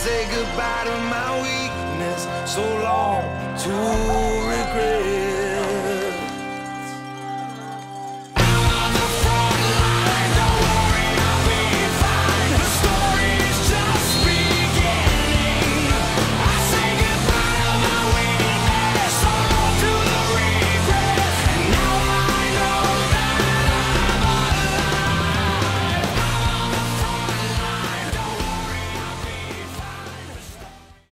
Say goodbye to my weakness, so long to regret.